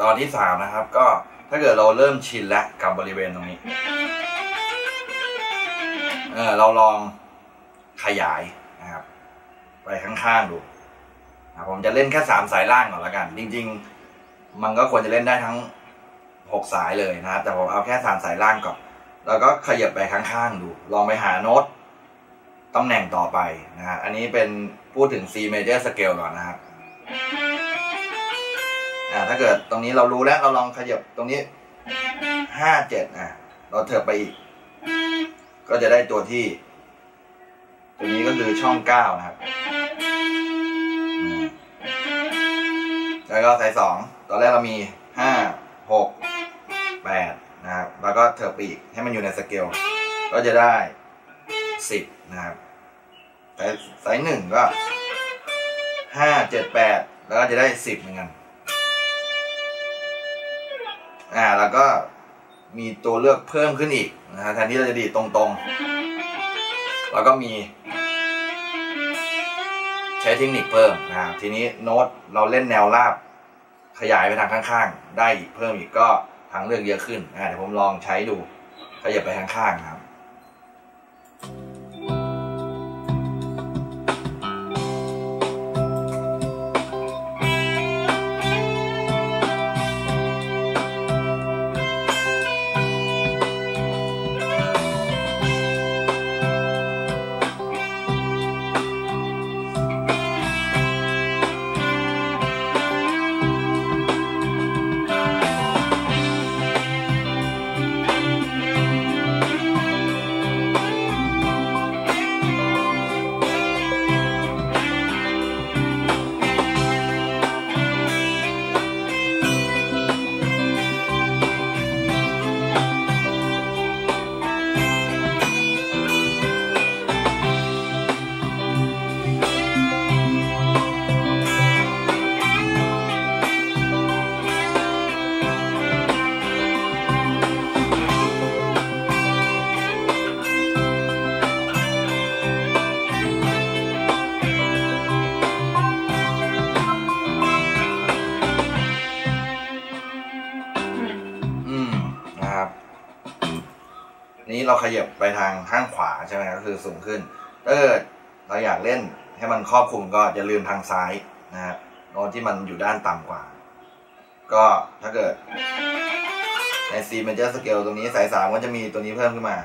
ตอนที่3นะครับก็ถ้าเกิดเราเริ่มชินแล้วกับบริเวณตรงนี้เราลองขยายนะครับไปข้างๆดูผมจะเล่นแค่3สายล่างก่อนแล้วกันจริงๆมันก็ควรจะเล่นได้ทั้ง6สายเลยนะครับแต่ผมเอาแค่3สายล่างก่อนแล้วก็ขยับไปข้างๆดูลองไปหาโน้ตตำแหน่งต่อไปนะฮะอันนี้เป็นพูดถึง C major scale ก่อนนะครับถ้าเกิดตรงนี้เรารู้แล้วเราลองขยับตรงนี้5 7เราเถิบไปอีกก็จะได้ตัวที่ตรงนี้ก็คือช่อง9นะครับแล้วก็สาย2ตอนแรกเรามี5 6 8นะครับแล้วก็เถิบไปอีกให้มันอยู่ในสเกลก็จะได้10นะครับสาย1ก็5 7 8แล้วก็จะได้10เหมือนกันแล้วก็มีตัวเลือกเพิ่มขึ้นอีกนะฮะแทนที่เราจะดีดตรงๆแล้วก็มีใช้เทคนิคเพิ่มนะครับทีนี้โน้ตเราเล่นแนวราบขยายไปทางข้างๆได้อีกเพิ่มอีกก็ทางเลือกเยอะขึ้นเดี๋ยวผมลองใช้ดูขยับไปข้างๆนะครับเราขยับไปทางข้างขวาใช่ไหมก็คือสูงขึ้นเราอยากเล่นให้มันครอบคลุมก็อย่าลืมทางซ้ายนะครับโน้ตที่มันอยู่ด้านต่ำกว่าก็ถ้าเกิดใน C major scale ตรงนี้สาย3ก็จะมีตัวนี้เพิ่มขึ้นมา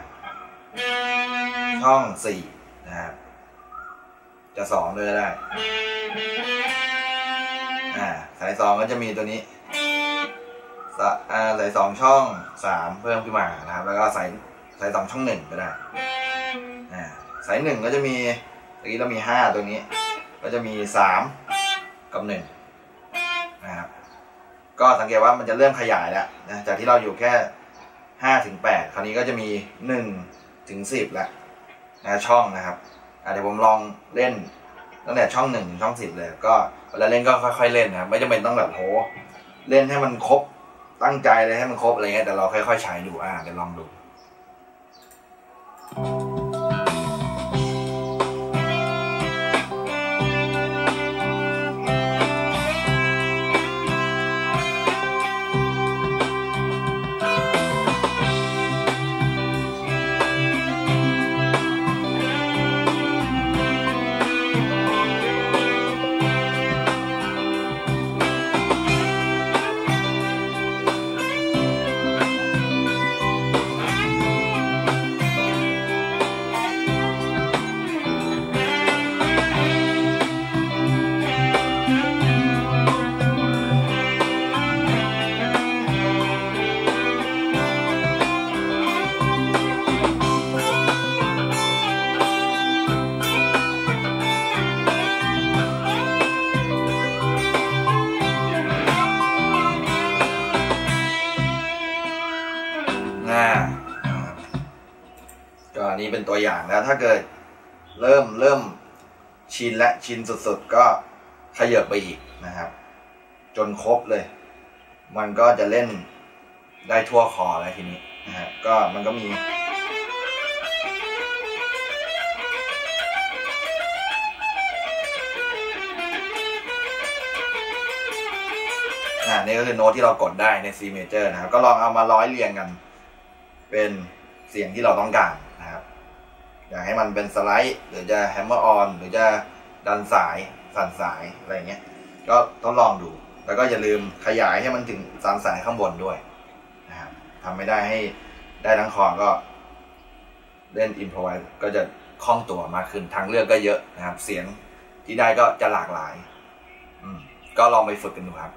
ช่อง4นะครับจะ2ด้วยก็ได้สาย2ก็จะมีตัวนี้สาย2ช่อง3เพิ่มขึ้นมานะครับแล้วก็สาย2ช่อง1ก็ได้สาย1ก็จะมีตะกี้เรามี5ตัวนี้ก็จะมี3กับ1นะครับก็สังเกตว่ามันจะเริ่มขยายแล้วนะจากที่เราอยู่แค่5 ถึง 8คราวนี้ก็จะมี1 ถึง 10แล้วนะช่องนะครับเดี๋ยวผมลองเล่นตั้งแต่ช่อง1ถึงช่อง10เลยก็เวลาเล่นก็ค่อยๆเล่นนะครับไม่จำเป็นต้องแบบโหเล่นให้มันครบตั้งใจเลยให้มันครบอะไรเงี้ยแต่เราค่อยๆใช้ดูเดี๋ยวลองดูนี่เป็นตัวอย่างแล้วถ้าเกิดเริ่มชินและชินสุดๆก็ขยับไปอีกนะครับจนครบเลยมันก็จะเล่นได้ทั่วคอแล้วทีนี้นะครับก็มันก็มี นี่ก็คือโน้ตที่เรากดได้ใน C major นะครับก็ลองเอามาร้อยเรียงกันเป็นเสียงที่เราต้องการนะครับอยากให้มันเป็นสไลด์หรือจะแฮมเมอร์ออนหรือจะดันสายสั่นสายอะไรเงี้ยก็ทดลองดูแล้วก็อย่าลืมขยายให้มันถึงสามสายข้างบนด้วยนะครับทำไม่ได้ให้ได้ทั้งคอก็เล่นอินโพรไวส์ก็จะคล่องตัวมากขึ้นทางเลือกก็เยอะนะครับเสียงที่ได้ก็จะหลากหลายก็ลองไปฝึกกันดูครับ